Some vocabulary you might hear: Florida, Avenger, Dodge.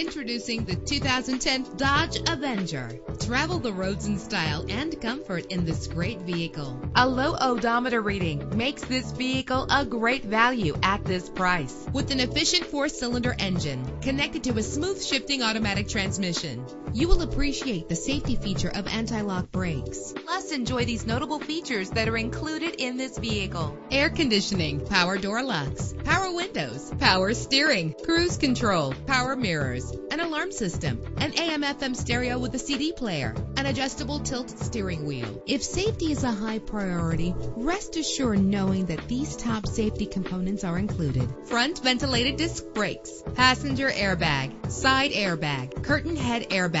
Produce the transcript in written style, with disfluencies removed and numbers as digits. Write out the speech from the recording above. Introducing the 2010 Dodge Avenger. Travel the roads in style and comfort in this great vehicle. A low odometer reading makes this vehicle a great value at this price. With an efficient 4-cylinder engine connected to a smooth shifting automatic transmission, you will appreciate the safety feature of anti-lock brakes. Plus, enjoy these notable features that are included in this vehicle: air conditioning, power door locks, power windows, power steering, cruise control, power mirrors, an alarm system, an AM/FM stereo with a CD player, an adjustable tilt steering wheel. If safety is a high priority, rest assured knowing that these top safety components are included: front ventilated disc brakes, passenger airbag, side airbag, curtain head airbags.